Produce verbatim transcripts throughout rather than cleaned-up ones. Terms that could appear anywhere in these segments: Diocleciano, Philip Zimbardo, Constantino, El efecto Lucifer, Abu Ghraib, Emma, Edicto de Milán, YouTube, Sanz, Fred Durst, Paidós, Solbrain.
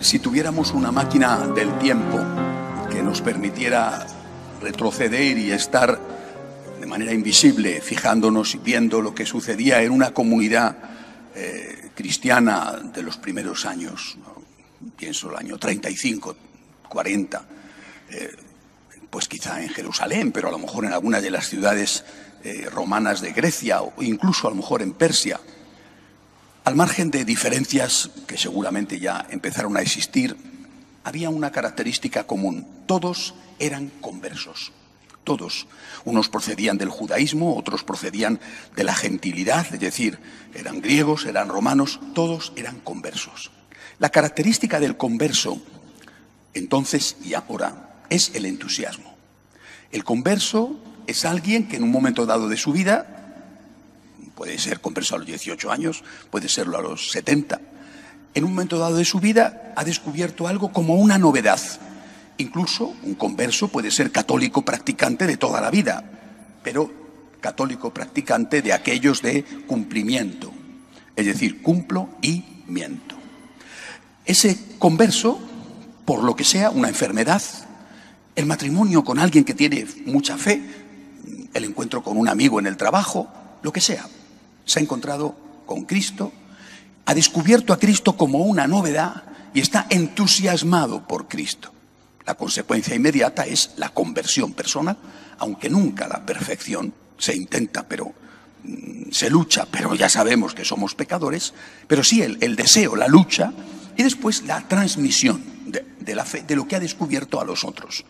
Si tuviéramos una máquina del tiempo que nos permitiera retroceder y estar de manera invisible, fijándonos y viendo lo que sucedía en una comunidad eh, cristiana de los primeros años, ¿no? Pienso el año treinta y cinco, cuarenta, eh, pues quizá en Jerusalén, pero a lo mejor en alguna de las ciudades eh, romanas de Grecia o incluso a lo mejor en Persia. Al margen de diferencias que seguramente ya empezaron a existir, había una característica común: todos eran conversos, todos. Unos procedían del judaísmo, otros procedían de la gentilidad, es decir, eran griegos, eran romanos, todos eran conversos. La característica del converso, entonces y ahora, es el entusiasmo. El converso es alguien que en un momento dado de su vida, puede ser converso a los dieciocho años, puede serlo a los setenta. En un momento dado de su vida ha descubierto algo como una novedad. Incluso un converso puede ser católico practicante de toda la vida, pero católico practicante de aquellos de cumplimiento. Es decir, cumplo y miento. Ese converso, por lo que sea, una enfermedad, el matrimonio con alguien que tiene mucha fe, el encuentro con un amigo en el trabajo, lo que sea. Se ha encontrado con Cristo, ha descubierto a Cristo como una novedad y está entusiasmado por Cristo. La consecuencia inmediata es la conversión personal, aunque nunca la perfección se intenta, pero mmm, se lucha, pero ya sabemos que somos pecadores, pero sí el, el deseo, la lucha y después la transmisión de, de la fe, de lo que ha descubierto a los otros.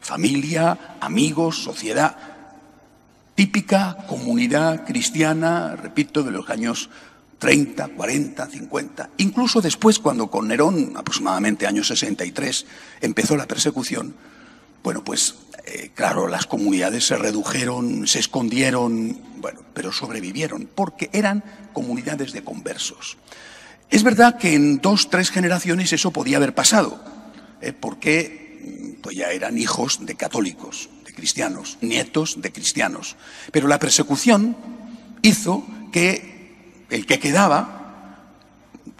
Familia, amigos, sociedad. Típica comunidad cristiana, repito, de los años treinta, cuarenta, cincuenta. Incluso después, cuando con Nerón, aproximadamente año sesenta y tres, empezó la persecución, bueno, pues, eh, claro, las comunidades se redujeron, se escondieron, bueno, pero sobrevivieron, porque eran comunidades de conversos. Es verdad que en dos, tres generaciones eso podía haber pasado, eh, porque pues ya eran hijos de católicos, cristianos, nietos de cristianos. Pero la persecución hizo que el que quedaba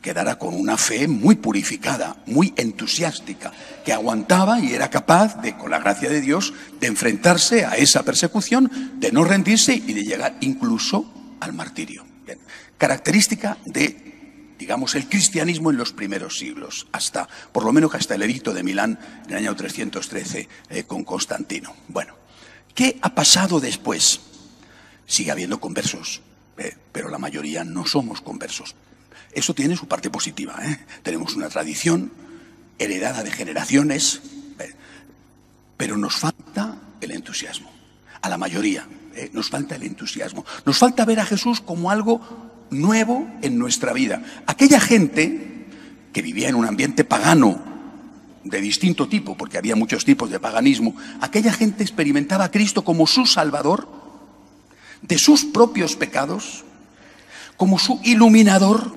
quedara con una fe muy purificada, muy entusiástica, que aguantaba y era capaz de, con la gracia de Dios, de enfrentarse a esa persecución, de no rendirse y de llegar incluso al martirio. Bien. Característica de, digamos, el cristianismo en los primeros siglos, hasta, por lo menos hasta el Edicto de Milán en el año trescientos trece eh, con Constantino. Bueno, ¿qué ha pasado después? Sigue habiendo conversos, eh, pero la mayoría no somos conversos. Eso tiene su parte positiva, ¿eh? Tenemos una tradición heredada de generaciones, eh, pero nos falta el entusiasmo. A la mayoría eh, nos falta el entusiasmo. Nos falta ver a Jesús como algo nuevo en nuestra vida. Aquella gente que vivía en un ambiente pagano de distinto tipo, porque había muchos tipos de paganismo, aquella gente experimentaba a Cristo como su salvador de sus propios pecados, como su iluminador,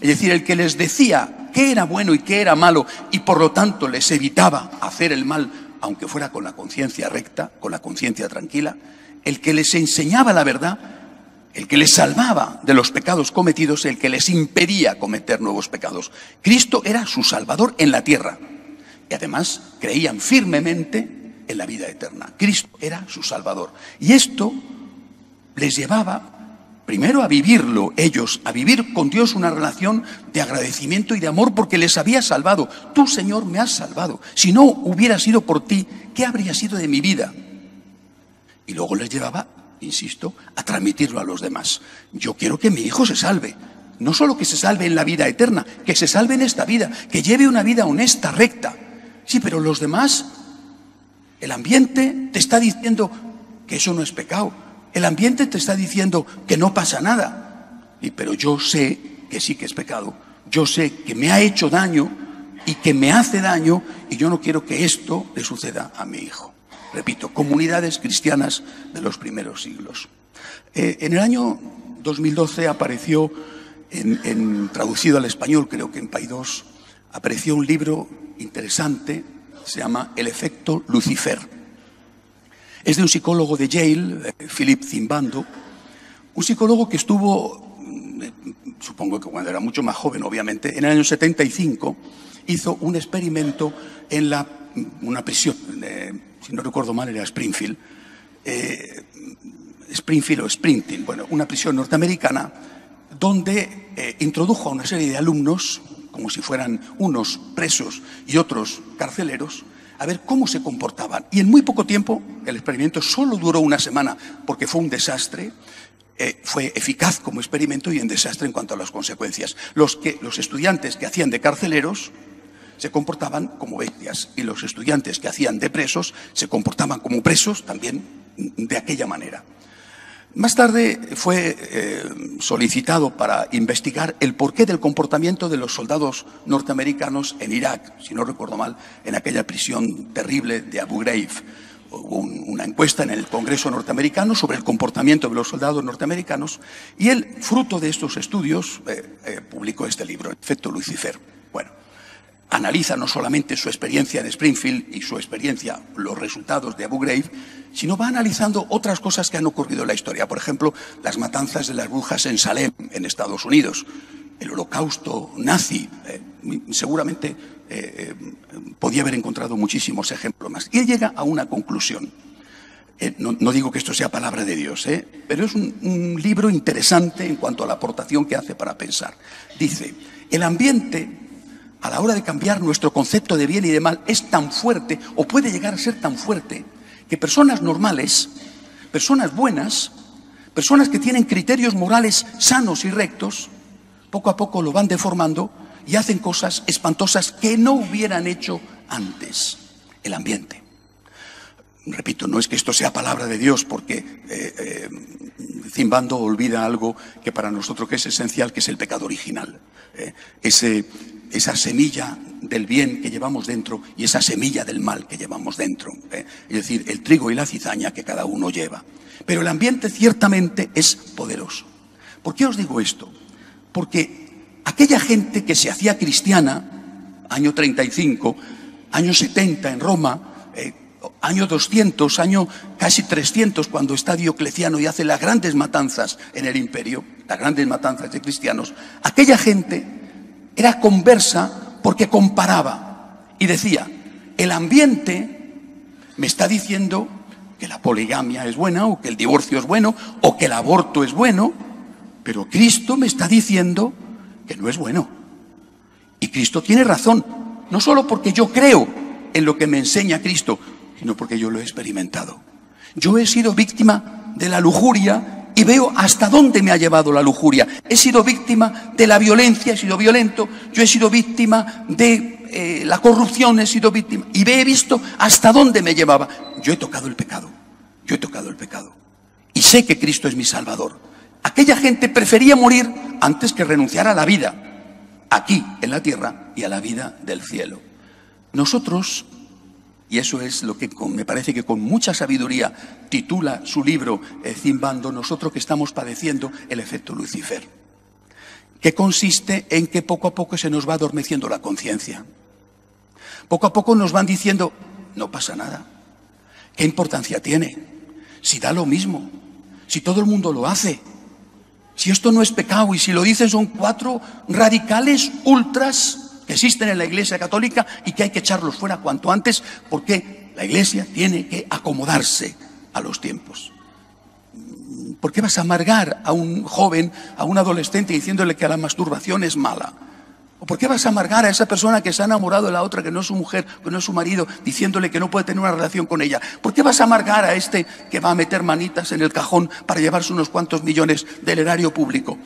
es decir, el que les decía qué era bueno y qué era malo, y por lo tanto les evitaba hacer el mal, aunque fuera con la conciencia recta, con la conciencia tranquila, el que les enseñaba la verdad, el que les salvaba de los pecados cometidos, el que les impedía cometer nuevos pecados. Cristo era su salvador en la tierra. Y además creían firmemente en la vida eterna. Cristo era su salvador. Y esto les llevaba primero a vivirlo ellos, a vivir con Dios una relación de agradecimiento y de amor porque les había salvado. Tú, Señor, me has salvado. Si no hubiera sido por ti, ¿qué habría sido de mi vida? Y luego les llevaba, insisto, a transmitirlo a los demás. Yo quiero que mi hijo se salve. No solo que se salve en la vida eterna, que se salve en esta vida, que lleve una vida honesta, recta. Sí, pero los demás, el ambiente te está diciendo que eso no es pecado. El ambiente te está diciendo que no pasa nada. Y, pero yo sé que sí que es pecado. Yo sé que me ha hecho daño y que me hace daño y yo no quiero que esto le suceda a mi hijo. Repito, comunidades cristianas de los primeros siglos. Eh, en el año dos mil doce apareció, en, en, traducido al español, creo que en Paidós, apareció un libro interesante, se llama El efecto Lucifer. Es de un psicólogo de Yale, eh, Philip Zimbardo, un psicólogo que estuvo, eh, supongo que cuando era mucho más joven, obviamente, en el año setenta y cinco, hizo un experimento en la, una prisión, eh, si no recuerdo mal era Springfield, eh, Springfield o Springfield, bueno, una prisión norteamericana, donde eh, introdujo a una serie de alumnos, como si fueran unos presos y otros carceleros, a ver cómo se comportaban. Y en muy poco tiempo, el experimento solo duró una semana, porque fue un desastre, eh, fue eficaz como experimento y un desastre en cuanto a las consecuencias. Los, que, los estudiantes que hacían de carceleros se comportaban como bestias, y los estudiantes que hacían de presos se comportaban como presos también de aquella manera. Más tarde fue eh, solicitado para investigar el porqué del comportamiento de los soldados norteamericanos en Irak, si no recuerdo mal, en aquella prisión terrible de Abu Ghraib. Hubo un, una encuesta en el Congreso norteamericano sobre el comportamiento de los soldados norteamericanos y él, fruto de estos estudios, eh, eh, publicó este libro, El efecto Lucifer. Bueno, analiza no solamente su experiencia en Springfield y su experiencia, los resultados de Abu Ghraib, sino va analizando otras cosas que han ocurrido en la historia. Por ejemplo, las matanzas de las brujas en Salem, en Estados Unidos, el holocausto nazi. Eh, seguramente eh, podía haber encontrado muchísimos ejemplos más. Y él llega a una conclusión. Eh, no, no digo que esto sea palabra de Dios, eh, pero es un, un libro interesante en cuanto a la aportación que hace para pensar. Dice, el ambiente, a la hora de cambiar nuestro concepto de bien y de mal, es tan fuerte, o puede llegar a ser tan fuerte, que personas normales, personas buenas, personas que tienen criterios morales sanos y rectos, poco a poco lo van deformando y hacen cosas espantosas que no hubieran hecho antes. El ambiente. Repito, no es que esto sea palabra de Dios, porque eh, eh, Zimbardo olvida algo que para nosotros que es esencial, que es el pecado original. Eh, ese... Esa semilla del bien que llevamos dentro y esa semilla del mal que llevamos dentro. ¿eh? Es decir, el trigo y la cizaña que cada uno lleva. Pero el ambiente ciertamente es poderoso. ¿Por qué os digo esto? Porque aquella gente que se hacía cristiana, año treinta y cinco, año setenta en Roma, eh, año doscientos, año casi trescientos, cuando está Diocleciano y hace las grandes matanzas en el imperio, las grandes matanzas de cristianos, aquella gente era conversa porque comparaba y decía, el ambiente me está diciendo que la poligamia es buena o que el divorcio es bueno o que el aborto es bueno, pero Cristo me está diciendo que no es bueno. Y Cristo tiene razón, no solo porque yo creo en lo que me enseña Cristo, sino porque yo lo he experimentado. Yo he sido víctima de la lujuria y veo hasta dónde me ha llevado la lujuria. He sido víctima de la violencia, he sido violento, yo he sido víctima de eh, la corrupción, he sido víctima. Y he visto hasta dónde me llevaba. Yo he tocado el pecado, yo he tocado el pecado. Y sé que Cristo es mi Salvador. Aquella gente prefería morir antes que renunciar a la vida, aquí en la tierra y a la vida del cielo. Nosotros, y eso es lo que con, me parece que con mucha sabiduría titula su libro eh, Zimbardo, nosotros que estamos padeciendo el efecto Lucifer, que consiste en que poco a poco se nos va adormeciendo la conciencia. Poco a poco nos van diciendo, no pasa nada, ¿qué importancia tiene? Si da lo mismo, si todo el mundo lo hace, si esto no es pecado y si lo dicen son cuatro radicales ultras que existen en la Iglesia Católica y que hay que echarlos fuera cuanto antes porque la Iglesia tiene que acomodarse a los tiempos. ¿Por qué vas a amargar a un joven, a un adolescente diciéndole que la masturbación es mala? ¿O por qué vas a amargar a esa persona que se ha enamorado de la otra, que no es su mujer, que no es su marido, diciéndole que no puede tener una relación con ella? ¿Por qué vas a amargar a este que va a meter manitas en el cajón para llevarse unos cuantos millones del erario público?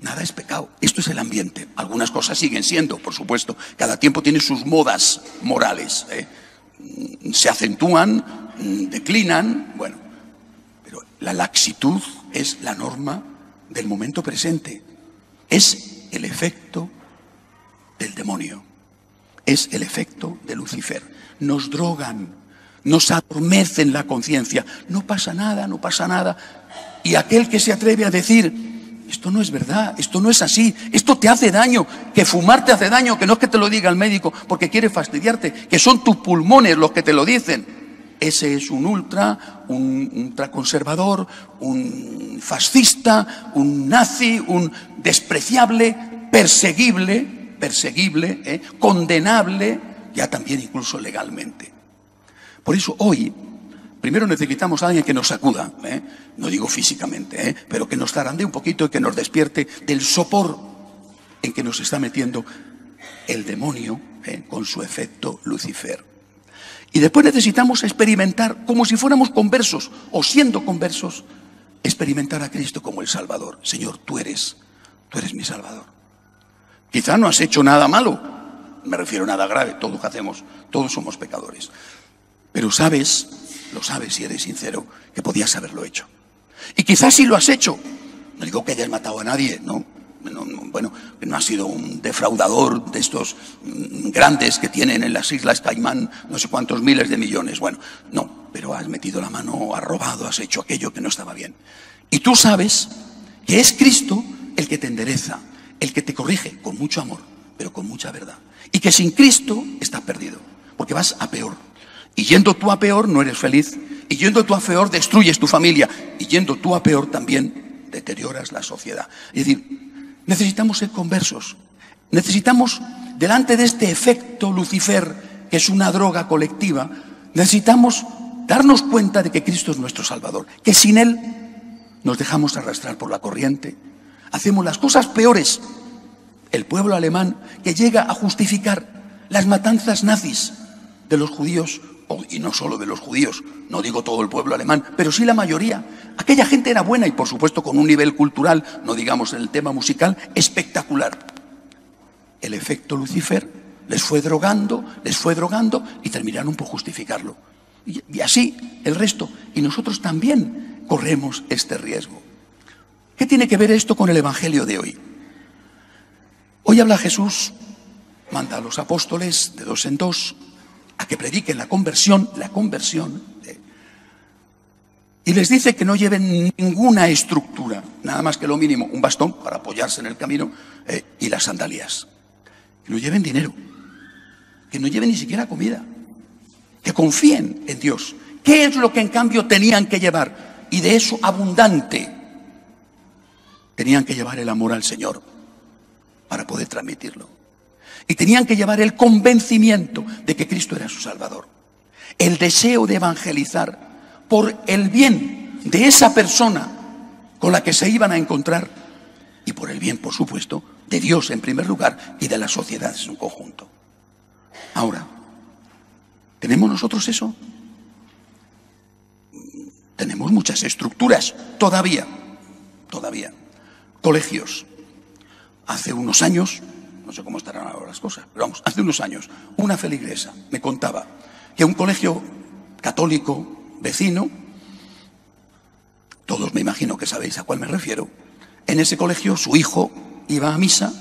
Nada es pecado. Esto es el ambiente. Algunas cosas siguen siendo, por supuesto. Cada tiempo tiene sus modas morales. ¿eh? Se acentúan, declinan, bueno. Pero la laxitud es la norma del momento presente. Es el efecto del demonio. Es el efecto de Lucifer. Nos drogan, nos adormecen la conciencia. No pasa nada, no pasa nada. Y aquel que se atreve a decir, esto no es verdad, esto no es así, esto te hace daño, que fumar te hace daño, que no es que te lo diga el médico porque quiere fastidiarte, que son tus pulmones los que te lo dicen. Ese es un ultra, un ultraconservador, un fascista, un nazi, un despreciable, perseguible, perseguible, eh, condenable, ya también incluso legalmente. Por eso hoy, primero necesitamos a alguien que nos sacuda, ¿eh? No digo físicamente, ¿eh? Pero que nos zarandee un poquito y que nos despierte del sopor en que nos está metiendo el demonio, ¿eh? Con su efecto Lucifer. Y después necesitamos experimentar, como si fuéramos conversos o siendo conversos, experimentar a Cristo como el Salvador. Señor, tú eres, tú eres mi Salvador. Quizá no has hecho nada malo, me refiero a nada grave, todo lo que hacemos, todos somos pecadores. Pero sabes, lo sabes si eres sincero, que podías haberlo hecho. Y quizás sí lo has hecho. No digo que hayas matado a nadie, ¿no? No, no bueno, que no has sido un defraudador de estos mmm, grandes que tienen en las Islas Caimán no sé cuántos miles de millones. Bueno, no, pero has metido la mano, has robado, has hecho aquello que no estaba bien. Y tú sabes que es Cristo el que te endereza, el que te corrige con mucho amor, pero con mucha verdad. Y que sin Cristo estás perdido, porque vas a peor. Y yendo tú a peor no eres feliz, y yendo tú a peor destruyes tu familia, y yendo tú a peor también deterioras la sociedad. Es decir, necesitamos ser conversos, necesitamos, delante de este efecto Lucifer, que es una droga colectiva, necesitamos darnos cuenta de que Cristo es nuestro Salvador, que sin Él nos dejamos arrastrar por la corriente, hacemos las cosas peores. El pueblo alemán que llega a justificar las matanzas nazis de los judíos, y no solo de los judíos, no digo todo el pueblo alemán, pero sí la mayoría. Aquella gente era buena y, por supuesto, con un nivel cultural, no digamos en el tema musical, espectacular. El efecto Lucifer les fue drogando, les fue drogando y terminaron por justificarlo. Y, y así el resto. Y nosotros también corremos este riesgo. ¿Qué tiene que ver esto con el Evangelio de hoy? Hoy habla Jesús, manda a los apóstoles de dos en dos, a que prediquen la conversión, la conversión, eh, y les dice que no lleven ninguna estructura, nada más que lo mínimo, un bastón para apoyarse en el camino, eh, y las sandalias. Que no lleven dinero, que no lleven ni siquiera comida, que confíen en Dios. ¿Qué es lo que en cambio tenían que llevar? Y de eso abundante, tenían que llevar el amor al Señor para poder transmitirlo. Y tenían que llevar el convencimiento de que Cristo era su Salvador. El deseo de evangelizar por el bien de esa persona con la que se iban a encontrar y por el bien, por supuesto, de Dios en primer lugar y de la sociedad en su conjunto. Ahora, ¿tenemos nosotros eso? Tenemos muchas estructuras todavía, todavía. Colegios. Hace unos años... No sé cómo estarán ahora las cosas, pero vamos, hace unos años, una feligresa me contaba que un colegio católico vecino, todos me imagino que sabéis a cuál me refiero, en ese colegio su hijo iba a misa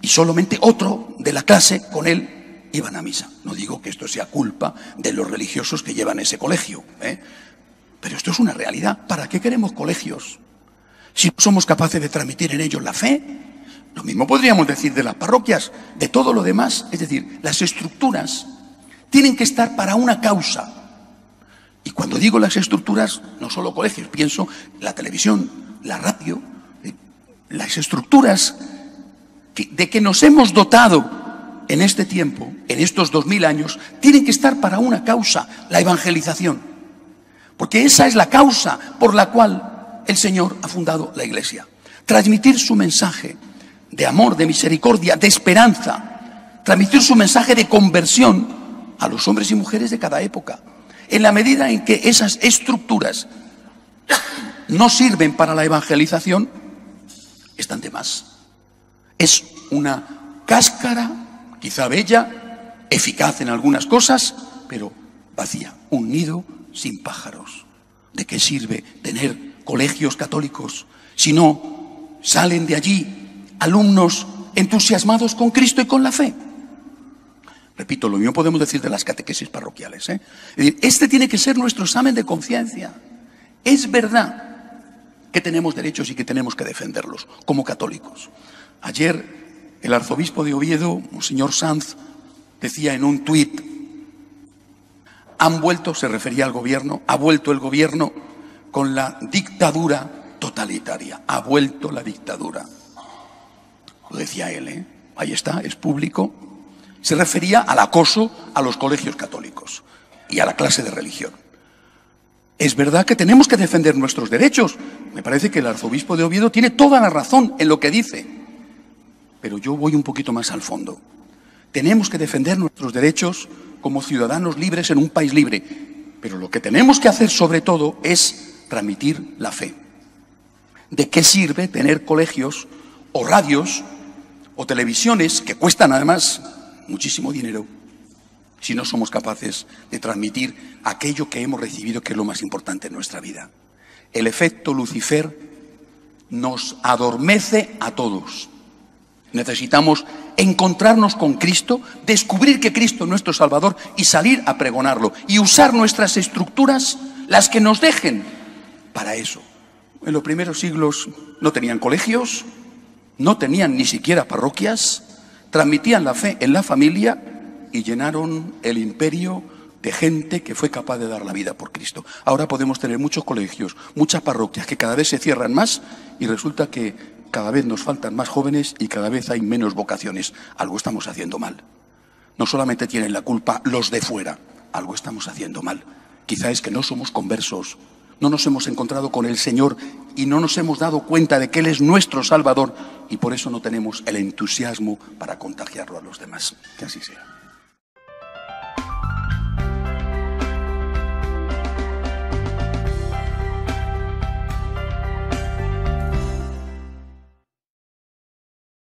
y solamente otro de la clase con él iban a misa. No digo que esto sea culpa de los religiosos que llevan ese colegio, ¿eh? Pero esto es una realidad. ¿Para qué queremos colegios si no somos capaces de transmitir en ellos la fe? Lo mismo podríamos decir de las parroquias, de todo lo demás. Es decir, las estructuras tienen que estar para una causa. Y cuando digo las estructuras, no solo colegios, pienso la televisión, la radio, las estructuras que, de que nos hemos dotado en este tiempo, en estos dos mil años, tienen que estar para una causa, la evangelización. Porque esa es la causa por la cual el Señor ha fundado la Iglesia. Transmitir su mensaje de amor, de misericordia, de esperanza, transmitir su mensaje de conversión a los hombres y mujeres de cada época. En la medida en que esas estructuras no sirven para la evangelización, están de más. Es una cáscara, quizá bella, eficaz en algunas cosas, pero vacía, un nido sin pájaros. ¿De qué sirve tener colegios católicos si no salen de allí alumnos entusiasmados con Cristo y con la fe? Repito, lo mismo podemos decir de las catequesis parroquiales, ¿eh? Este tiene que ser nuestro examen de conciencia. Es verdad que tenemos derechos y que tenemos que defenderlos como católicos. Ayer el arzobispo de Oviedo, monseñor Sanz, decía en un tuit: han vuelto, se refería al gobierno, ha vuelto el gobierno con la dictadura totalitaria. Ha vuelto la dictadura. Lo decía él, ¿eh? ahí está, es público, se refería al acoso a los colegios católicos y a la clase de religión. Es verdad que tenemos que defender nuestros derechos. Me parece que el arzobispo de Oviedo tiene toda la razón en lo que dice. Pero yo voy un poquito más al fondo. Tenemos que defender nuestros derechos como ciudadanos libres en un país libre. Pero lo que tenemos que hacer sobre todo es transmitir la fe. ¿De qué sirve tener colegios o radios o televisiones que cuestan además muchísimo dinero si no somos capaces de transmitir aquello que hemos recibido, que es lo más importante en nuestra vida? El efecto Lucifer nos adormece a todos. Necesitamos encontrarnos con Cristo, descubrir que Cristo es nuestro Salvador y salir a pregonarlo. Y usar nuestras estructuras, las que nos dejen, para eso. En los primeros siglos no tenían colegios, no tenían ni siquiera parroquias, transmitían la fe en la familia y llenaron el imperio de gente que fue capaz de dar la vida por Cristo. Ahora podemos tener muchos colegios, muchas parroquias que cada vez se cierran más y resulta que cada vez nos faltan más jóvenes y cada vez hay menos vocaciones. Algo estamos haciendo mal. No solamente tienen la culpa los de fuera, algo estamos haciendo mal. Quizá es que no somos conversos, no nos hemos encontrado con el Señor y no nos hemos dado cuenta de que Él es nuestro Salvador y por eso no tenemos el entusiasmo para contagiarlo a los demás. Que así sea.